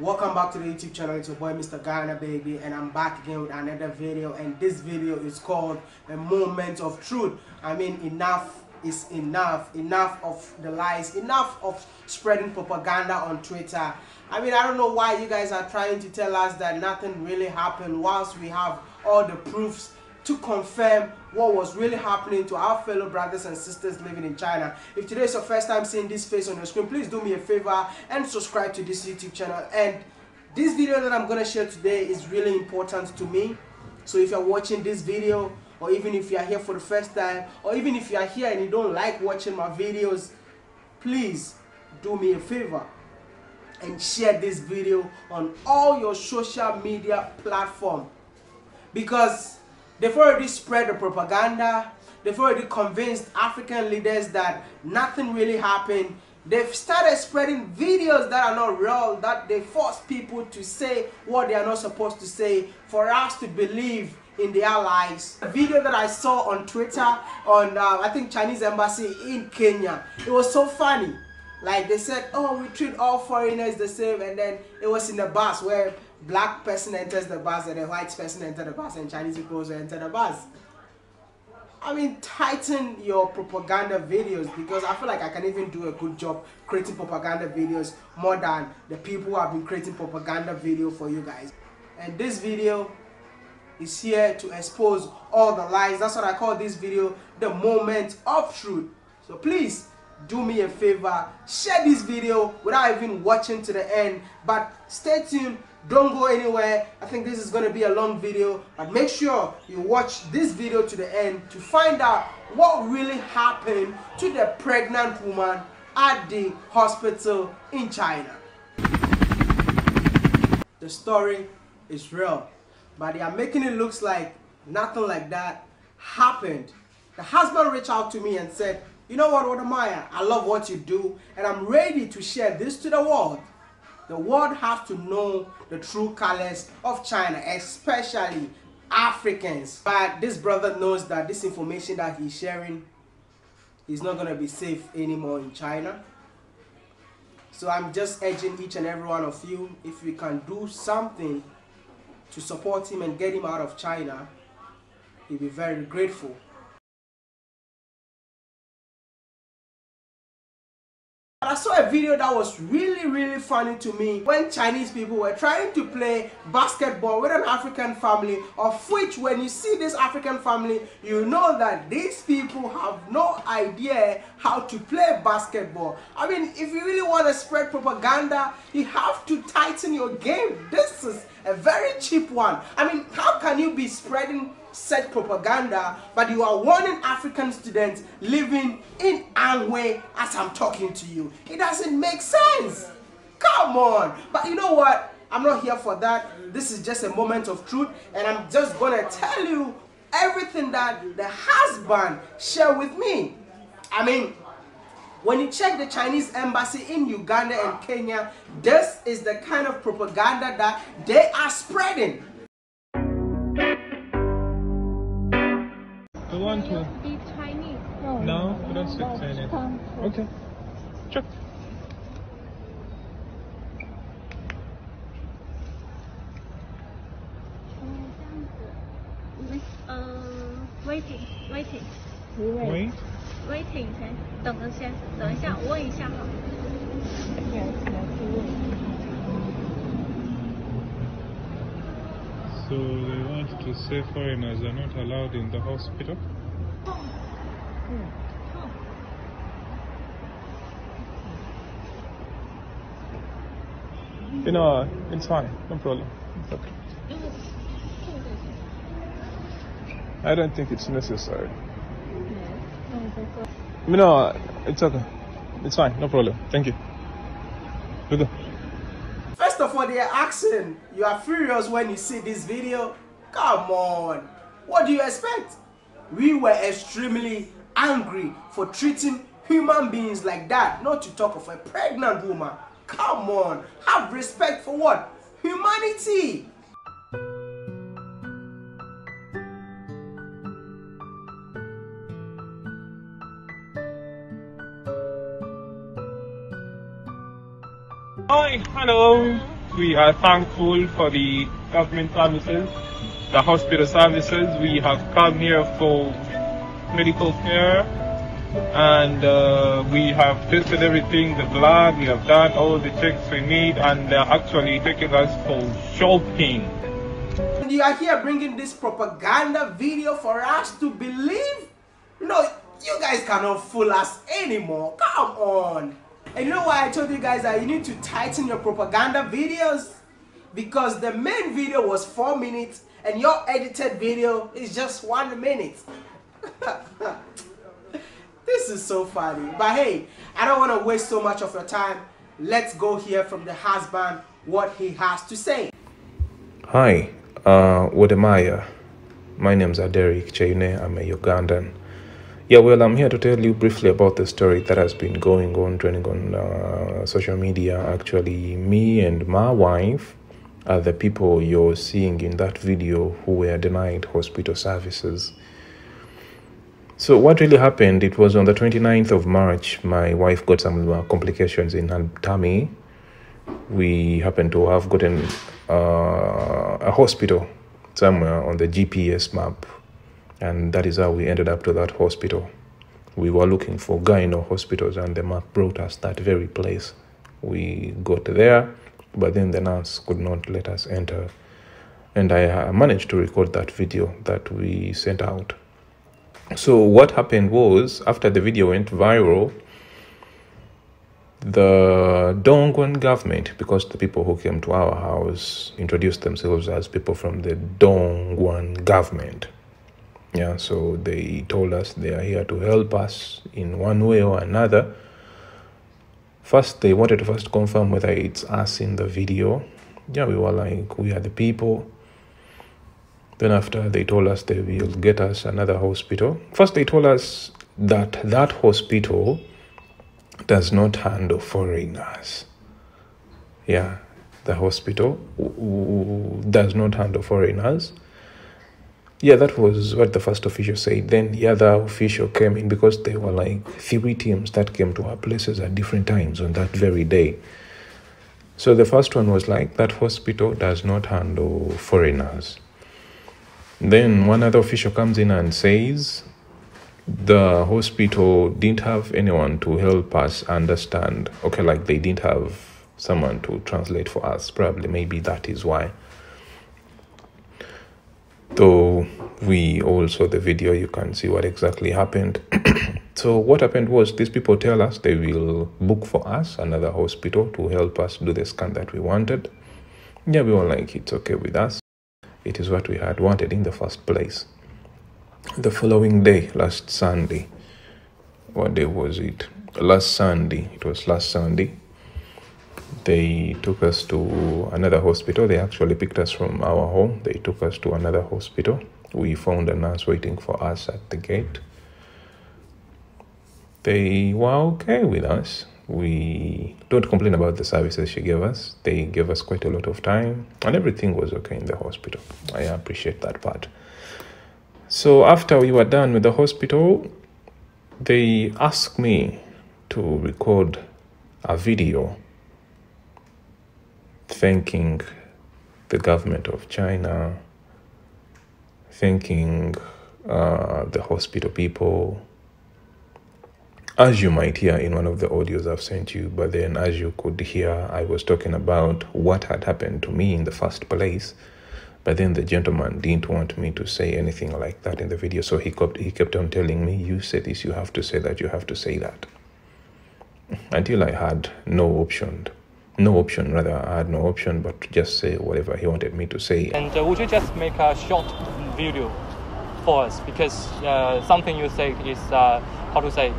Welcome back to the YouTube channel. It's your boy Mr. Ghana Baby, and I'm back again with another video. And this video is called A Moment of Truth. I mean, enough is enough. Enough of the lies, enough of spreading propaganda on Twitter. I mean, I don't know why you guys are trying to tell us that nothing really happened whilst we have all the proofs to confirm what was really happening to our fellow brothers and sisters living in China. If today is your first time seeing this face on your screen, please do me a favor and subscribe to this YouTube channel. And this video that I'm gonna share today is really important to me. So if you're watching this video, or even if you're here for the first time, or even if you're here and you don't like watching my videos, please do me a favor and share this video on all your social media platforms, because they've already spread the propaganda. They've already convinced African leaders that nothing really happened. They've started spreading videos that are not real, that they force people to say what they are not supposed to say for us to believe in their lies. A video that I saw on Twitter on, I think, Chinese embassy in Kenya. It was so funny. Like, they said, oh, we treat all foreigners the same, and then it was in the bus where black person enters the bus and a white person enters the bus and Chinese people also enter the bus. I mean, tighten your propaganda videos, because I feel like I can even do a good job creating propaganda videos more than the people who have been creating propaganda video for you guys. And this video is here to expose all the lies. That's what I call this video, The Moment of Truth. So please do me a favor, share this video without even watching to the end, but stay tuned. Don't go anywhere. I think this is going to be a long video, but make sure you watch this video to the end to find out what really happened to the pregnant woman at the hospital in China. The story is real, but they are making it look like nothing like that happened. The husband reached out to me and said, you know what, Wode Maya, I love what you do, and I'm ready to share this to the world. The world has to know the true colors of China, especially Africans. But this brother knows that this information that he's sharing is not going to be safe anymore in China. So I'm just urging each and every one of you, if we can do something to support him and get him out of China, he'll be very grateful. I saw a video that was really funny to me, when Chinese people were trying to play basketball with an African family, of which when you see this African family, you know that these people have no idea how to play basketball. I mean, if you really want to spread propaganda, you have to tighten your game. This is a very cheap one. I mean, how can you be spreading such propaganda, but you are warning African students living in Anhui as I'm talking to you? It doesn't make sense. Come on. But you know what? I'm not here for that. This is just a moment of truth, and I'm just gonna tell you everything that the husband shared with me. I mean, when you check the Chinese embassy in Uganda and Kenya, this is the kind of propaganda that they are spreading. You want to speak Chinese? No, no, you don't speak Chinese. Okay, check. Waiting. Waiting. 等一下，我问一下好。So they want to say foreigners are not allowed in the hospital? You know, it's fine, no problem. It's okay. I don't think it's necessary. You know, it's okay. It's fine, no problem. Thank you. Good. First of all, they are asking, you are furious when you see this video? Come on, what do you expect? We were extremely angry for treating human beings like that, not to talk of a pregnant woman. Come on, have respect for what? Humanity! Hi, hello. We are thankful for the government services, the hospital services. We have come here for medical care, and we have tested everything, the blood, we have done all the checks we need, and they're actually taking us for shopping. And you are here bringing this propaganda video for us to believe? No, you guys cannot fool us anymore. Come on. And you know why I told you guys that you need to tighten your propaganda videos? Because the main video was 4 minutes and your edited video is just 1 minute. This is so funny. But hey, I don't want to waste so much of your time. Let's go hear from the husband what he has to say. Hi, Wode Maya. My name's Aderek Chayune. I'm a Ugandan. Yeah, well, I'm here to tell you briefly about the story that has been going on, trending on social media. Actually, me and my wife are the people you're seeing in that video who were denied hospital services. So what really happened, it was on the 29th of March, my wife got some complications in her tummy. We happened to have gotten a hospital somewhere on the GPS map. And that is how we ended up to that hospital. We were looking for gyno hospitals and the map brought us that very place. We got there, but then the nurse could not let us enter. And I managed to record that video that we sent out. So what happened was, after the video went viral, the Dongguan government, because the people who came to our house introduced themselves as people from the Dongguan government. Yeah, so they told us they are here to help us in one way or another. First, they wanted to first confirm whether it's us in the video. Yeah, we were like, we are the people. Then after, they told us they will get us another hospital. First, they told us that that hospital does not handle foreigners. Yeah, the hospital does not handle foreigners. Yeah, that was what the first official said. Then the other official came in because there were like 3 teams that came to our places at different times on that very day. So the first one was like, that hospital does not handle foreigners. Then one other official comes in and says, the hospital didn't have anyone to help us understand. Okay, like they didn't have someone to translate for us. Probably, maybe that is why. So we all saw the video, you can see what exactly happened. So what happened was, these people tell us they will book for us another hospital to help us do the scan that we wanted. Yeah, we were like, it's okay with us. It is what we had wanted in the first place. The following day, last Sunday, what day was it? Last Sunday, it was last Sunday. They took us to another hospital. They actually picked us from our home. They took us to another hospital. We found a nurse waiting for us at the gate. They were okay with us. We don't complain about the services she gave us. They gave us quite a lot of time and everything was okay in the hospital. I appreciate that part. So after we were done with the hospital, they asked me to record a video thanking the government of China, thanking the hospital people, as you might hear in one of the audios I've sent you. But then, as you could hear, I was talking about what had happened to me in the first place. But then the gentleman didn't want me to say anything like that in the video, so he kept on telling me, you say this, you have to say that, you have to say that, until I had no option. I had no option but to just say whatever he wanted me to say. And would you just make a short video for us? Because something you say is, how to say,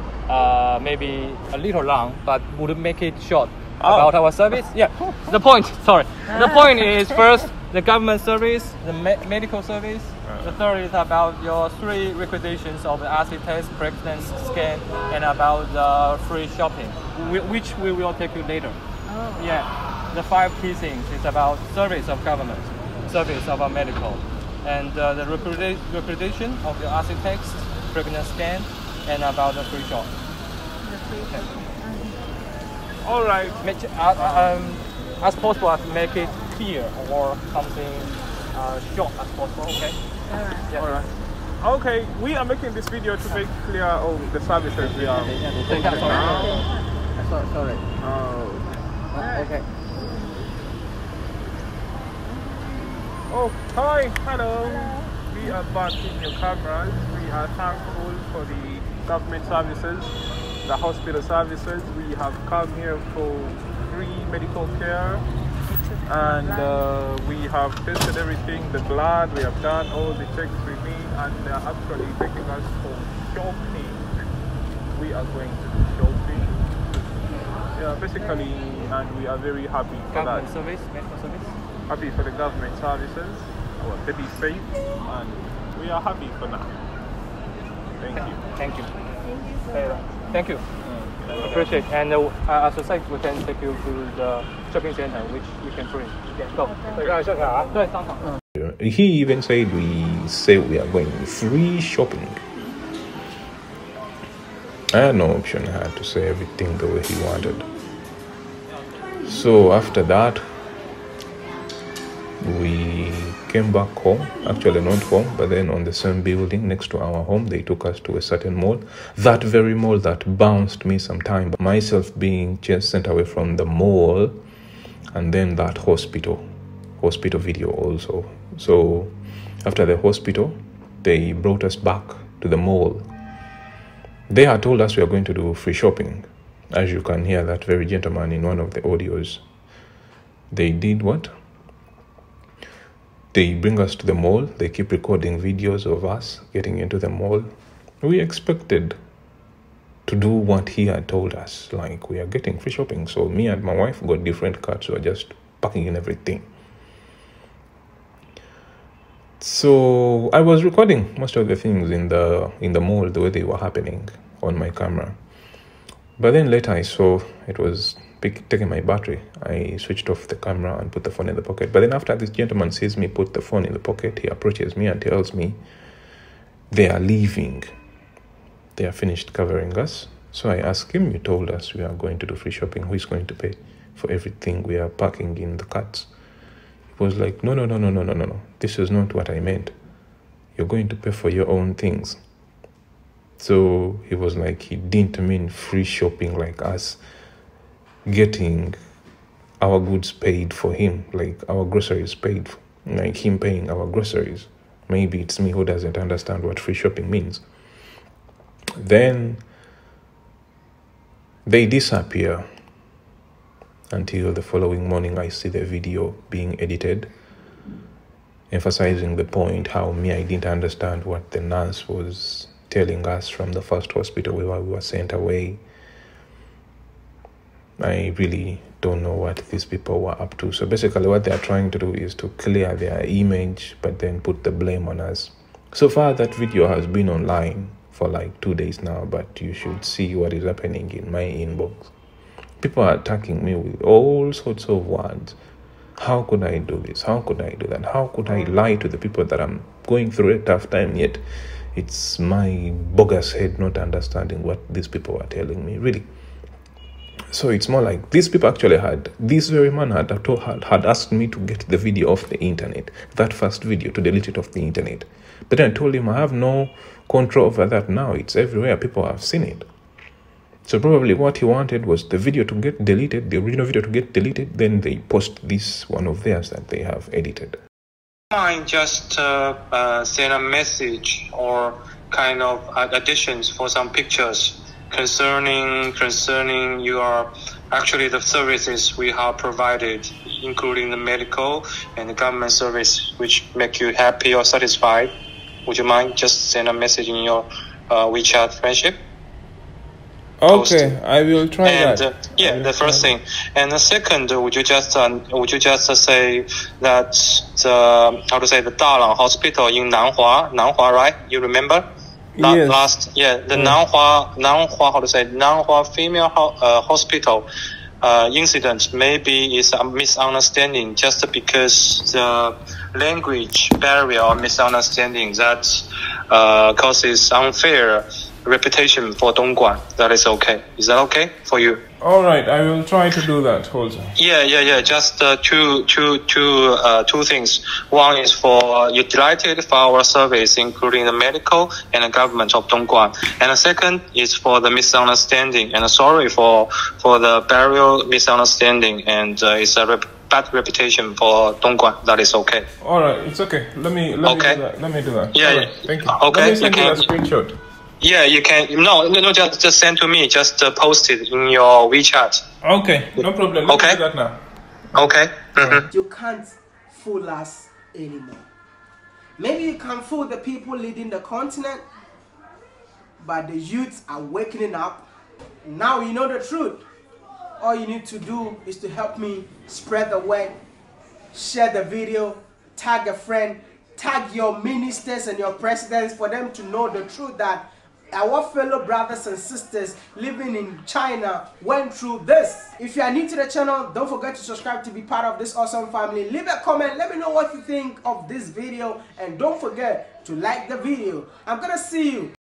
maybe a little long, but would it make it short about our service? Yeah, the point, sorry. The point is, first, the government service, the medical service. The third is about your 3 requisitions of the acid test, pregnancy scan, and about the free shopping, which we will take you later. Yeah, the 5 key things is about service of government, service of our medical, and the reputation of the architects, pregnancy scan, and about the free shop. The free shop. All right. as possible as make it clear or something short as possible, okay? Alright. Yeah. Alright. Okay, we are making this video to make clear all the services we are taking now. Sorry. Oh. Okay. Oh, hi, hello. We are advancing your cameras. We are thankful for the government services, the hospital services. We have come here for free medical care. And we have tested everything, the blood, we have done all the checks we need, and they are actually taking us for shopping. We are going to do shopping. Yeah, basically, and we are very happy for government that. Service, medical service? Happy for the government services, our baby safe, and we are happy for now. Thank you. Thank you. Thank you. Appreciate it. And as a site, we can take you to the shopping center, which we can print. So, he even said we are going free shopping. I had no option. I had to say everything the way he wanted. So after that, we came back home, actually not home, but then on the same building next to our home, they took us to a certain mall, that very mall that bounced me sometime, but myself being just sent away from the mall, and then that hospital video also. So after the hospital, they brought us back to the mall. They had told us we are going to do free shopping, as you can hear that very gentleman in one of the audios. They did what? They bring us to the mall. They keep recording videos of us getting into the mall. We expected to do what he had told us, like we are getting free shopping. So me and my wife got different cards. We are just packing in everything. So I was recording most of the things in the mall, the way they were happening on my camera. But then later I saw it was taking my battery. I switched off the camera and put the phone in the pocket. But then after this gentleman sees me put the phone in the pocket, he approaches me and tells me they are leaving. They are finished covering us. So I ask him, you told us we are going to do free shopping. Who is going to pay for everything we are packing in the carts? He was like, no. This is not what I meant. You're going to pay for your own things. So he was like, he didn't mean free shopping like us getting our goods paid for him, like our groceries paid for, like him paying our groceries. Maybe it's me who doesn't understand what free shopping means. Then they disappear until the following morning. I see the video being edited, emphasizing the point how me, I didn't understand what the nurse was telling us from the first hospital where we were sent away. I really don't know what these people were up to. So basically what they are trying to do is to clear their image, but then put the blame on us. So far, that video has been online for like 2 days now, but you should see what is happening in my inbox. People are attacking me with all sorts of words. How could I do this? How could I do that? How could I lie to the people that I'm going through a tough time, yet it's my bogus head not understanding what these people are telling me, really. So it's more like these people actually had, this very man had asked me to get the video off the internet, that first video, to delete it off the internet. But then I told him I have no control over that now. It's everywhere. People have seen it. So probably what he wanted was the video to get deleted, the original video to get deleted. Then they post this one of theirs that they have edited. Mind just send a message or kind of additions for some pictures concerning your actually the services we have provided, including the medical and the government service, which make you happy or satisfied. Would you mind just send a message in your WeChat friendship? Okay, I will try and, that. Yeah, the first thing, and the second, would you just say that the the Dalang Hospital in Nanhua, right? You remember? Yes. Nanhua, Nanhua female hospital incident maybe is a misunderstanding, just because the language barrier or misunderstanding that causes unfair reputation for Dongguan, that is okay. Is that okay for you? All right, I will try to do that. Hold on. Yeah. Just two things. One is for you delighted for our service, including the medical and the government of Dongguan. And the second is for the misunderstanding and sorry for the burial misunderstanding, and it's a bad reputation for Dongguan. That is okay. All right, it's okay. Let me do that. Yeah. Right, thank you. Okay. Let me send you a screenshot. Yeah, you can. No. Just send to me. Just post it in your WeChat. Okay, no problem. Let me do that now. Okay. Mm-hmm. You can't fool us anymore. Maybe you can fool the people leading the continent, but the youths are waking up. Now you know the truth. All you need to do is to help me spread the word, share the video, tag a friend, tag your ministers and your presidents for them to know the truth that our fellow brothers and sisters living in China went through this. If you are new to the channel, don't forget to subscribe to be part of this awesome family. Leave a comment. Let me know what you think of this video. And don't forget to like the video. I'm going to see you.